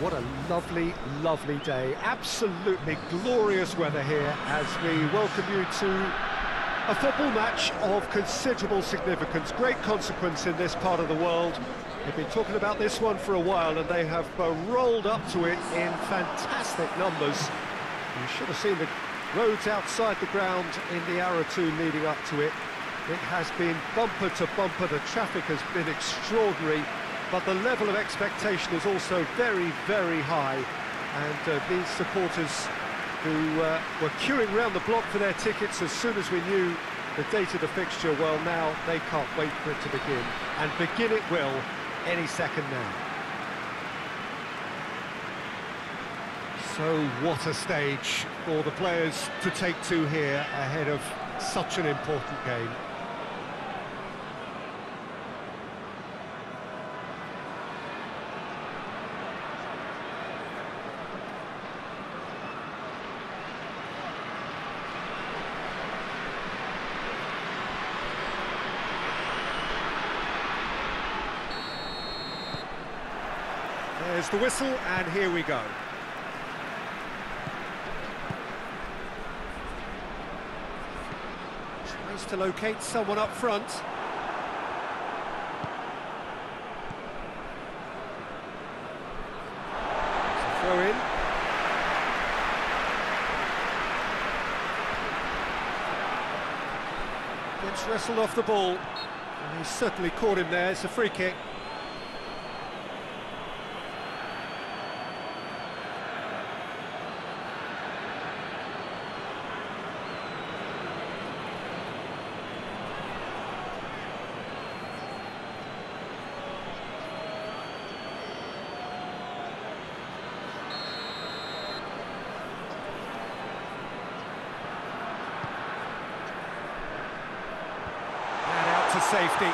what a lovely, lovely day. Absolutely glorious weather here as we welcome you to a football match of considerable significance, great consequence in this part of the world. They've been talking about this one for a while, and they have rolled up to it in fantastic numbers. You should have seen the roads outside the ground in the hour or two leading up to it. It has been bumper to bumper, the traffic has been extraordinary, but the level of expectation is also very, very high, and these supporters who were queuing round the block for their tickets as soon as we knew the date of the fixture, well, now they can't wait for it to begin, and begin it will any second now. So what a stage for the players to take to here ahead of such an important game. There's the whistle, and here we go. Tries to locate someone up front. Throw in. Gets wrestled off the ball, and he certainly caught him there. It's a free kick. To safety.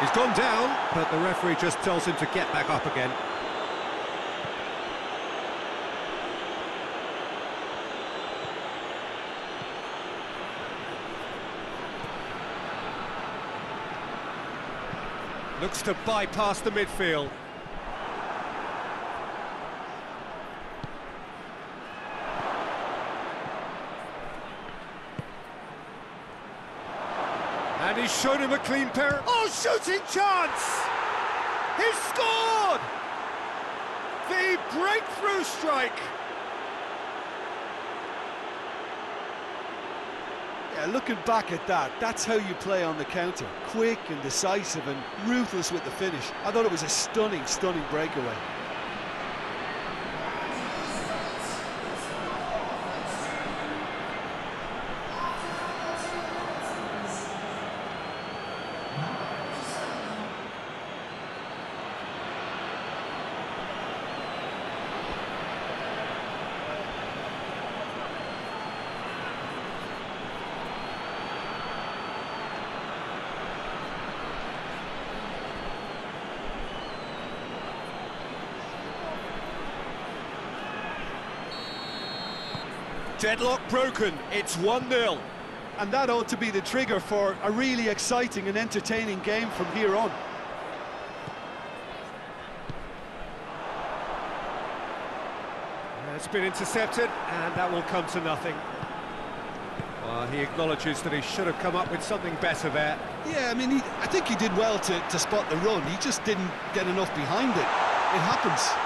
He's gone down, but the referee just tells him to get back up again. Looks to bypass the midfield. And he's shown him a clean pair. Oh, shooting chance! He's scored! The breakthrough strike. Looking back at that, that's how you play on the counter. Quick and decisive and ruthless with the finish. I thought it was a stunning, stunning breakaway. Deadlock broken, it's 1-0. And that ought to be the trigger for a really exciting and entertaining game from here on. It's been intercepted, and that will come to nothing. Well, he acknowledges that he should have come up with something better there. Yeah, I mean, I think he did well to spot the run. He just didn't get enough behind it. It happens.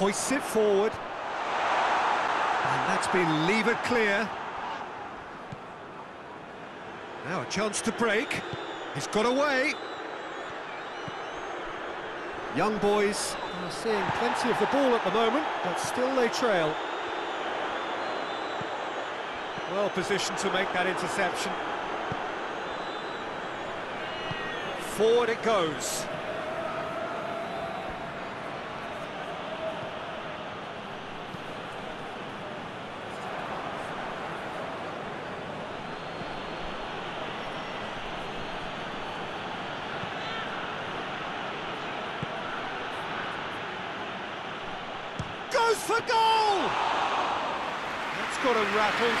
Hoists it forward, and that's been levered clear. Now a chance to break. He's got away. Young Boys are seeing plenty of the ball at the moment, but still they trail. Well positioned to make that interception. Forward it goes. for goal! That's got him rattled.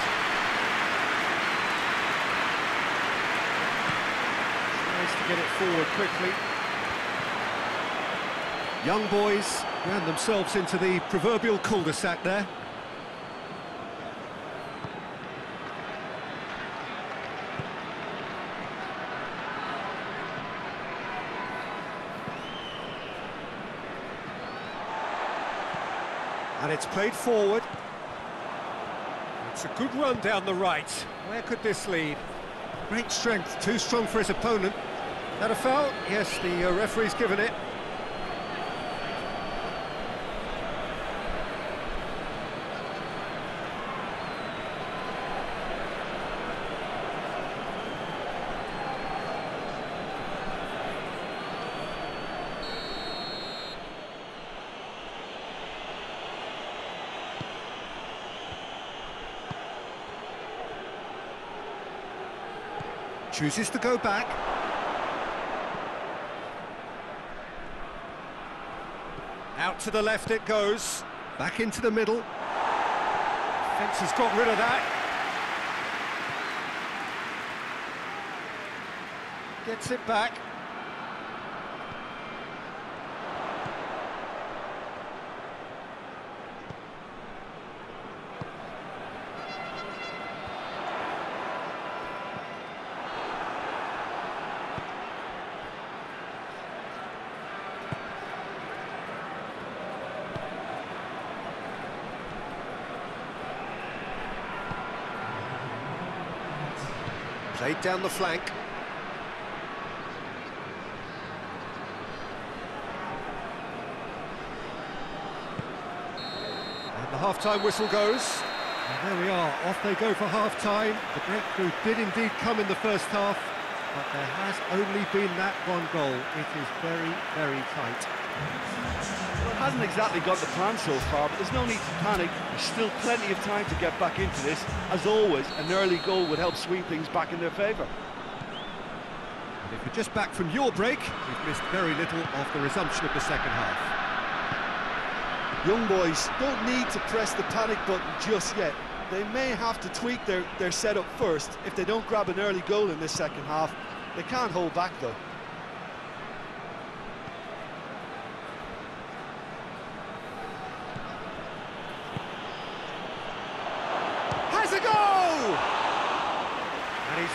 Nice to get it forward quickly. Young Boys ran themselves into the proverbial cul-de-sac there. And it's played forward. It's a good run down the right. Where could this lead? Great strength, too strong for his opponent. Is that a foul? Yes, the referee's given it. Chooses to go back. Out to the left it goes. Back into the middle. Defence has got rid of that. Gets it back. Played down the flank. And the half-time whistle goes. And there we are, off they go for half-time. The breakthrough did indeed come in the first half, but there has only been that one goal. It is very, very tight. Well, it hasn't exactly got the plan so far, but there's no need to panic. There's still plenty of time to get back into this. As always, an early goal would help swing things back in their favour. And if we're just back from your break, we've missed very little of the resumption of the second half. Young Boys don't need to press the panic button just yet. They may have to tweak their setup first. If they don't grab an early goal in this second half, they can't hold back though.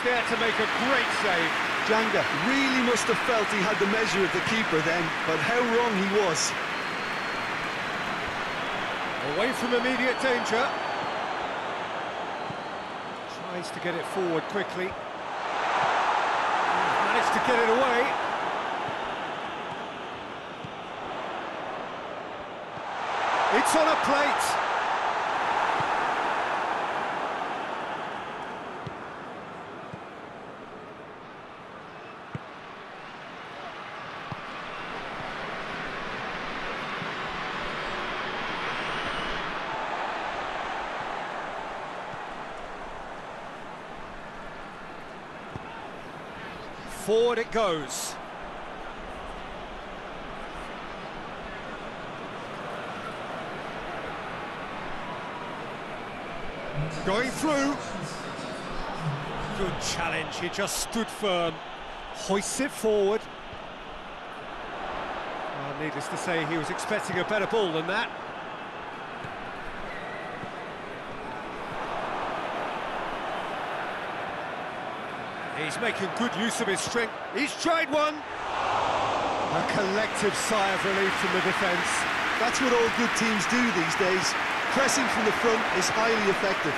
There to make a great save. Djanga really must have felt he had the measure of the keeper then, but how wrong he was. Away from immediate danger. Tries to get it forward quickly. Managed to get it away. It's on a plate. Forward it goes. Going through. Good challenge, he just stood firm. Hoists it forward. Well, needless to say, he was expecting a better ball than that. He's making good use of his strength. He's tried one. A collective sigh of relief from the defence. That's what all good teams do these days. Pressing from the front is highly effective.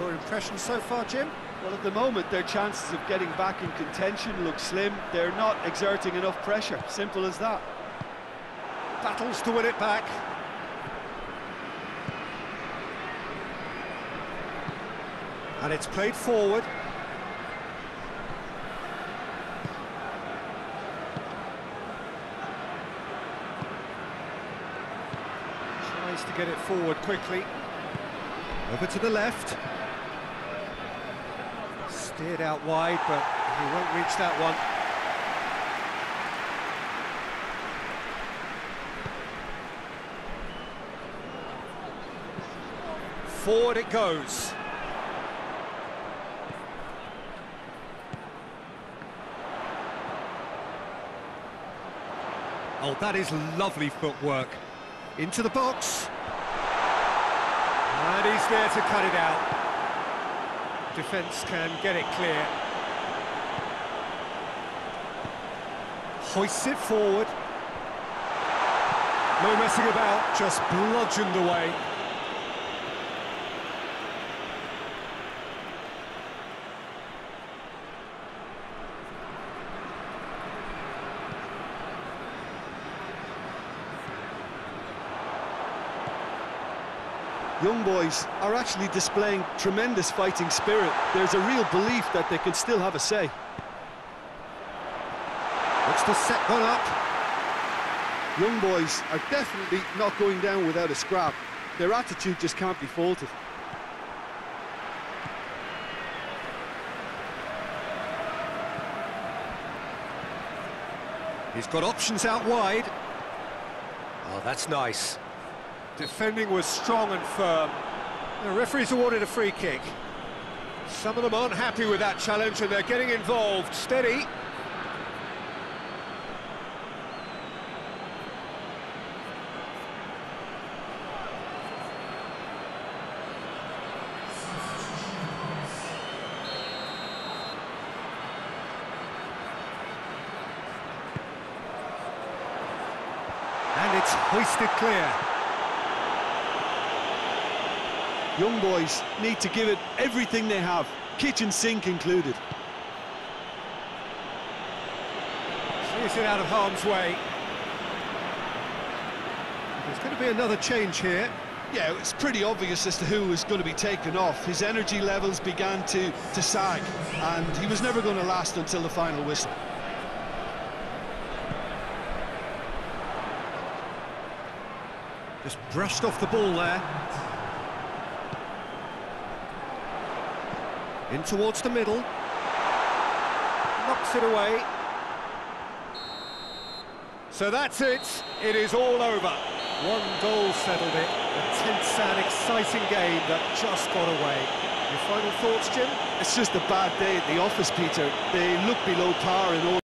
Your impression so far, Jim? Well, at the moment, their chances of getting back in contention look slim. They're not exerting enough pressure. Simple as that. Battles to win it back. And it's played forward. Tries to get it forward quickly. Over to the left. Steered out wide, but he won't reach that one. Forward it goes. Oh, that is lovely footwork. Into the box. And he's there to cut it out. Defence can get it clear. Hoists it forward. No messing about, just bludgeoned away. Young Boys are actually displaying tremendous fighting spirit. There's a real belief that they can still have a say. Looks to set one up. Young Boys are definitely not going down without a scrap. Their attitude just can't be faulted. He's got options out wide. Oh, that's nice. Defending was strong and firm. The referee's awarded a free kick. Some of them aren't happy with that challenge and they're getting involved. Steady. And it's hoisted clear. Young Boys need to give it everything they have, kitchen sink included. Clears it out of harm's way. There's going to be another change here. Yeah, it's pretty obvious as to who was going to be taken off. His energy levels began to sag, and he was never going to last until the final whistle. Just brushed off the ball there. In towards the middle. Knocks it away. So that's it. It is all over. One goal settled it. A tense and exciting game that just got away. Your final thoughts, Jim? It's just a bad day at the office, Peter. They look below par in all.